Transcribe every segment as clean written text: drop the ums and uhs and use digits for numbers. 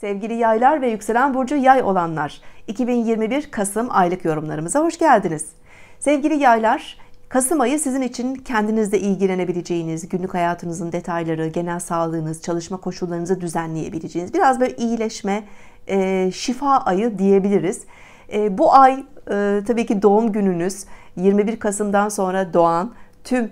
Sevgili yaylar ve yükselen burcu yay olanlar, 2021 Kasım aylık yorumlarımıza hoş geldiniz. Sevgili yaylar, Kasım ayı sizin için kendinizle ilgilenebileceğiniz, günlük hayatınızın detayları, genel sağlığınız, çalışma koşullarınızı düzenleyebileceğiniz, biraz böyle iyileşme, şifa ayı diyebiliriz. Bu ay tabii ki doğum gününüz, 21 Kasım'dan sonra doğan tüm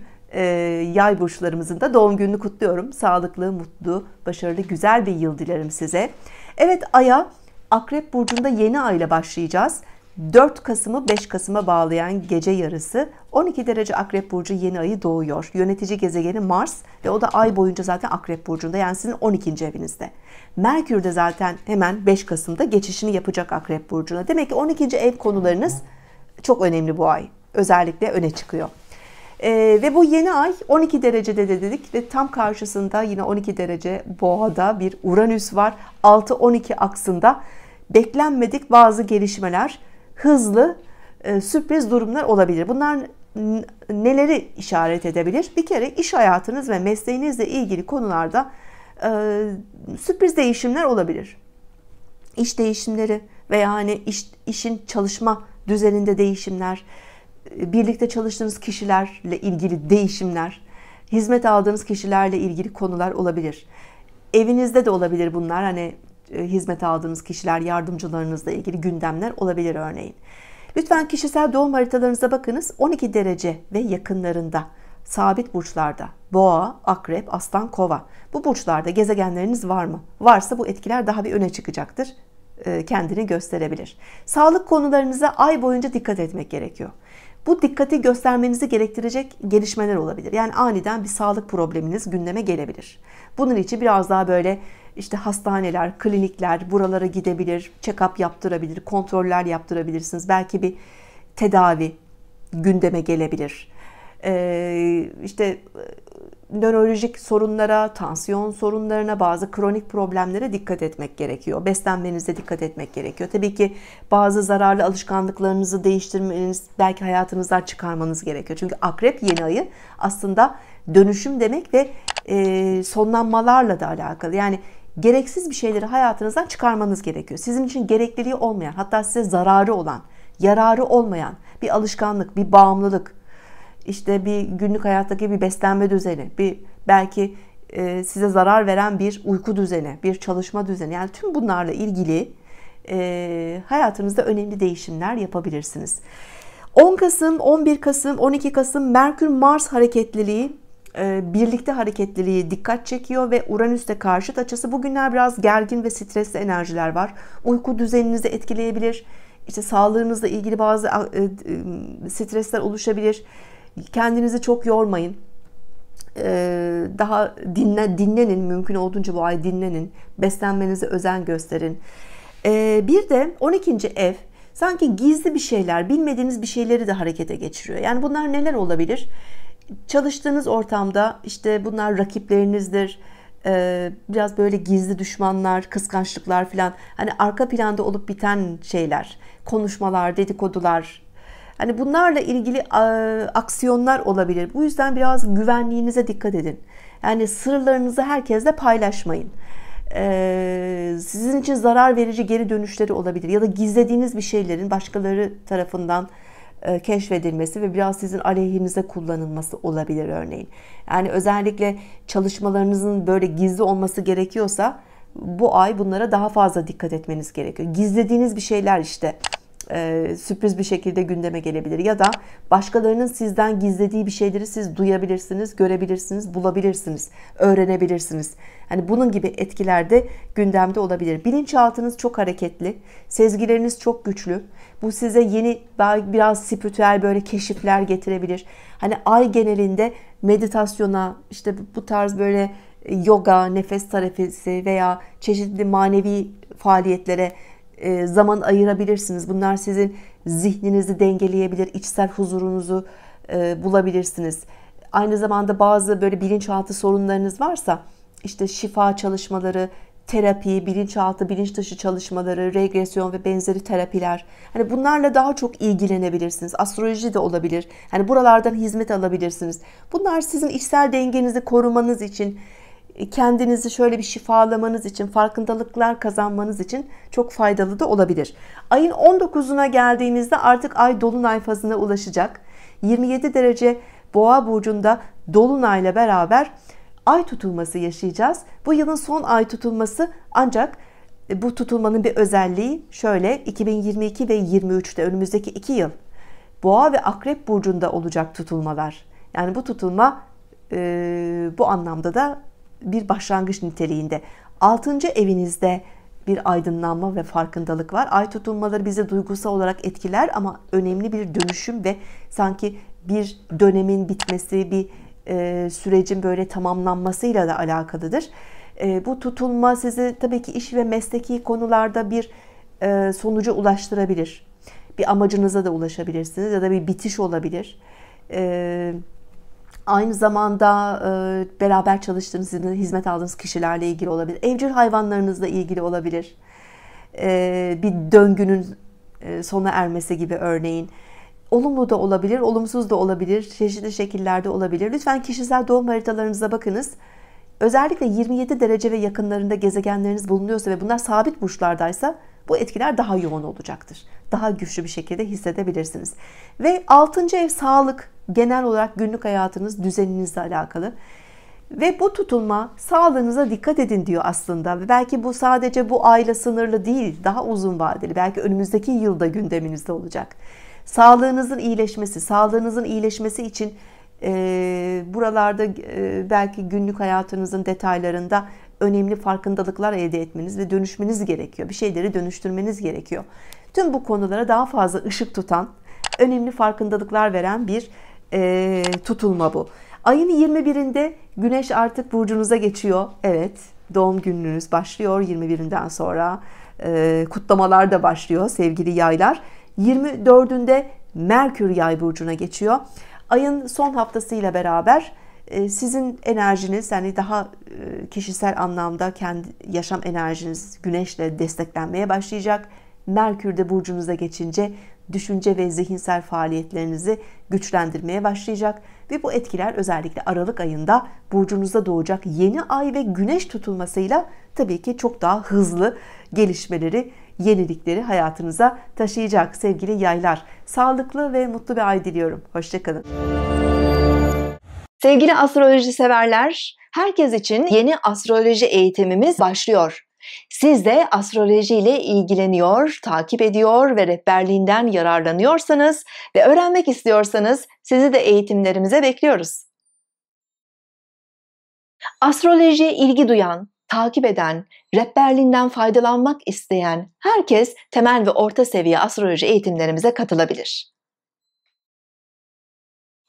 yay burçlarımızın da doğum gününü kutluyorum. Sağlıklı, mutlu, başarılı, güzel bir yıl dilerim size. Evet, aya Akrep Burcu'nda yeni ay ile başlayacağız. 4 Kasım'ı 5 Kasım'a bağlayan gece yarısı 12 derece Akrep Burcu yeni ayı doğuyor. Yönetici gezegeni Mars ve o da ay boyunca zaten Akrep Burcu'nda, yani sizin 12. evinizde. Merkür de zaten hemen 5 Kasım'da geçişini yapacak Akrep Burcu'na. Demek ki 12. ev konularınız çok önemli bu ay. Özellikle öne çıkıyor. Ve bu yeni ay 12 derecede de dedik ve tam karşısında yine 12 derece Boğa'da bir Uranüs var. 6-12 aksında beklenmedik bazı gelişmeler, hızlı sürpriz durumlar olabilir. Bunlar neleri işaret edebilir? Bir kere iş hayatınız ve mesleğinizle ilgili konularda sürpriz değişimler olabilir. İş değişimleri veya hani işin çalışma düzeninde değişimler, birlikte çalıştığınız kişilerle ilgili değişimler, hizmet aldığınız kişilerle ilgili konular olabilir. Evinizde de olabilir bunlar. Hani hizmet aldığınız kişiler, yardımcılarınızla ilgili gündemler olabilir örneğin. Lütfen kişisel doğum haritalarınıza bakınız. 12 derece ve yakınlarında, sabit burçlarda, Boğa, Akrep, Aslan, Kova. Bu burçlarda gezegenleriniz var mı? Varsa bu etkiler daha bir öne çıkacaktır. Kendini gösterebilir. Sağlık konularınıza ay boyunca dikkat etmek gerekiyor. Bu dikkati göstermenizi gerektirecek gelişmeler olabilir. Yani aniden bir sağlık probleminiz gündeme gelebilir. Bunun için biraz daha böyle işte hastaneler, klinikler, buralara gidebilir, check-up yaptırabilir, kontroller yaptırabilirsiniz. Belki bir tedavi gündeme gelebilir. İşte nörolojik sorunlara, tansiyon sorunlarına, bazı kronik problemlere dikkat etmek gerekiyor. Beslenmenize dikkat etmek gerekiyor. Tabii ki bazı zararlı alışkanlıklarınızı değiştirmeniz, belki hayatınızdan çıkarmanız gerekiyor. Çünkü Akrep yeni ayı aslında dönüşüm demek ve sonlanmalarla da alakalı. Yani gereksiz bir şeyleri hayatınızdan çıkarmanız gerekiyor. Sizin için gerekliliği olmayan, hatta size zararı olan, yararı olmayan bir alışkanlık, bir bağımlılık, İşte bir günlük hayattaki bir beslenme düzeni, bir belki size zarar veren bir uyku düzeni, bir çalışma düzeni. Yani tüm bunlarla ilgili hayatınızda önemli değişimler yapabilirsiniz. 10 Kasım, 11 Kasım, 12 Kasım Merkür-Mars hareketliliği, birlikte hareketliliği dikkat çekiyor ve Uranüs'te karşıt açısı. Bugünler biraz gergin ve stresli enerjiler var. Uyku düzeninizi etkileyebilir. İşte sağlığınızla ilgili bazı stresler oluşabilir. Kendinizi çok yormayın. Daha dinlenin. Mümkün olduğunca bu ay dinlenin. Beslenmenize özen gösterin. Bir de 12. ev sanki gizli bir şeyler, bilmediğiniz bir şeyleri de harekete geçiriyor. Yani bunlar neler olabilir? Çalıştığınız ortamda işte bunlar rakiplerinizdir. Biraz böyle gizli düşmanlar, kıskançlıklar falan. Hani arka planda olup biten şeyler. Konuşmalar, dedikodular. Hani bunlarla ilgili aksiyonlar olabilir. Bu yüzden biraz güvenliğinize dikkat edin. Yani sırlarınızı herkesle paylaşmayın. Sizin için zarar verici geri dönüşleri olabilir. Ya da gizlediğiniz bir şeylerin başkaları tarafından keşfedilmesi ve biraz sizin aleyhinize kullanılması olabilir örneğin. Yani özellikle çalışmalarınızın böyle gizli olması gerekiyorsa bu ay bunlara daha fazla dikkat etmeniz gerekiyor. Gizlediğiniz bir şeyler işte sürpriz bir şekilde gündeme gelebilir ya da başkalarının sizden gizlediği bir şeyleri siz duyabilirsiniz, görebilirsiniz, bulabilirsiniz, öğrenebilirsiniz. Hani bunun gibi etkiler de gündemde olabilir. Bilinçaltınız çok hareketli, sezgileriniz çok güçlü. Bu size yeni, biraz spiritüel böyle keşifler getirebilir. Hani ay genelinde meditasyona, işte bu tarz böyle yoga, nefes terapisi veya çeşitli manevi faaliyetlere zaman ayırabilirsiniz. Bunlar sizin zihninizi dengeleyebilir, içsel huzurunuzu bulabilirsiniz. Aynı zamanda bazı böyle bilinçaltı sorunlarınız varsa işte şifa çalışmaları, terapi, bilinçaltı, bilinç dışı çalışmaları, regresyon ve benzeri terapiler. Hani bunlarla daha çok ilgilenebilirsiniz. Astroloji de olabilir. Hani buralardan hizmet alabilirsiniz. Bunlar sizin içsel dengenizi korumanız için kendinizi şöyle bir şifalamanız için, farkındalıklar kazanmanız için çok faydalı da olabilir. Ayın 19'una geldiğimizde artık ay dolunay fazına ulaşacak. 27 derece Boğa burcunda dolunayla beraber ay tutulması yaşayacağız. Bu yılın son ay tutulması, ancak bu tutulmanın bir özelliği şöyle: 2022 ve 2023'te önümüzdeki 2 yıl Boğa ve Akrep burcunda olacak tutulmalar. Yani bu tutulma bu anlamda da bir başlangıç niteliğinde. 6. evinizde bir aydınlanma ve farkındalık var. Ay tutulmaları bizi duygusal olarak etkiler ama önemli bir dönüşüm ve sanki bir dönemin bitmesi, bir sürecin böyle tamamlanmasıyla da alakalıdır. Bu tutulma sizi tabii ki iş ve mesleki konularda bir sonuca ulaştırabilir. Bir amacınıza da ulaşabilirsiniz ya da bir bitiş olabilir. Aynı zamanda beraber çalıştığınız, hizmet aldığınız kişilerle ilgili olabilir. Evcil hayvanlarınızla ilgili olabilir. Bir döngünün sona ermesi gibi örneğin. Olumlu da olabilir, olumsuz da olabilir, çeşitli şekillerde olabilir. Lütfen kişisel doğum haritalarınıza bakınız. Özellikle 27 derece ve yakınlarında gezegenleriniz bulunuyorsa ve bunlar sabit burçlardaysa bu etkiler daha yoğun olacaktır. Daha güçlü bir şekilde hissedebilirsiniz. Ve 6. ev sağlık, genel olarak günlük hayatınız, düzeninizle alakalı. Ve bu tutulma sağlığınıza dikkat edin diyor aslında. Ve belki bu sadece bu ayla sınırlı değil, daha uzun vadeli. Belki önümüzdeki yılda gündeminizde olacak. Sağlığınızın iyileşmesi için buralarda belki günlük hayatınızın detaylarında önemli farkındalıklar elde etmeniz ve dönüşmeniz gerekiyor. Bir şeyleri dönüştürmeniz gerekiyor. Tüm bu konulara daha fazla ışık tutan, önemli farkındalıklar veren bir tutulma bu. Ayın 21'inde Güneş artık burcunuza geçiyor. Evet, doğum gününüz başlıyor. 21'inden sonra kutlamalar da başlıyor sevgili yaylar. 24'ünde Merkür Yay burcuna geçiyor. Ayın son haftasıyla beraber sizin enerjiniz, yani daha kişisel anlamda kendi yaşam enerjiniz Güneş'le desteklenmeye başlayacak. Merkür de burcunuza geçince düşünce ve zihinsel faaliyetlerinizi güçlendirmeye başlayacak ve bu etkiler özellikle Aralık ayında burcunuzda doğacak yeni ay ve Güneş tutulmasıyla tabii ki çok daha hızlı gelişmeleri, yenilikleri hayatınıza taşıyacak sevgili yaylar. Sağlıklı ve mutlu bir ay diliyorum. Hoşça kalın. Sevgili astroloji severler, herkes için yeni astroloji eğitimimiz başlıyor. Siz de astroloji ile ilgileniyor, takip ediyor ve rehberliğinden yararlanıyorsanız ve öğrenmek istiyorsanız sizi de eğitimlerimize bekliyoruz. Astrolojiye ilgi duyan, takip eden, rehberliğinden faydalanmak isteyen herkes temel ve orta seviye astroloji eğitimlerimize katılabilir.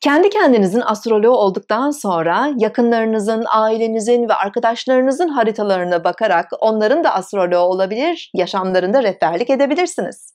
Kendi kendinizin astroloğu olduktan sonra yakınlarınızın, ailenizin ve arkadaşlarınızın haritalarına bakarak onların da astroloğu olabilir, yaşamlarında rehberlik edebilirsiniz.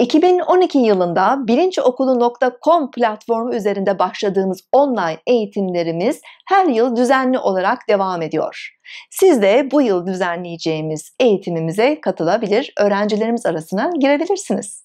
2012 yılında bilinciokulu.com platformu üzerinde başladığımız online eğitimlerimiz her yıl düzenli olarak devam ediyor. Siz de bu yıl düzenleyeceğimiz eğitimimize katılabilir, öğrencilerimiz arasına girebilirsiniz.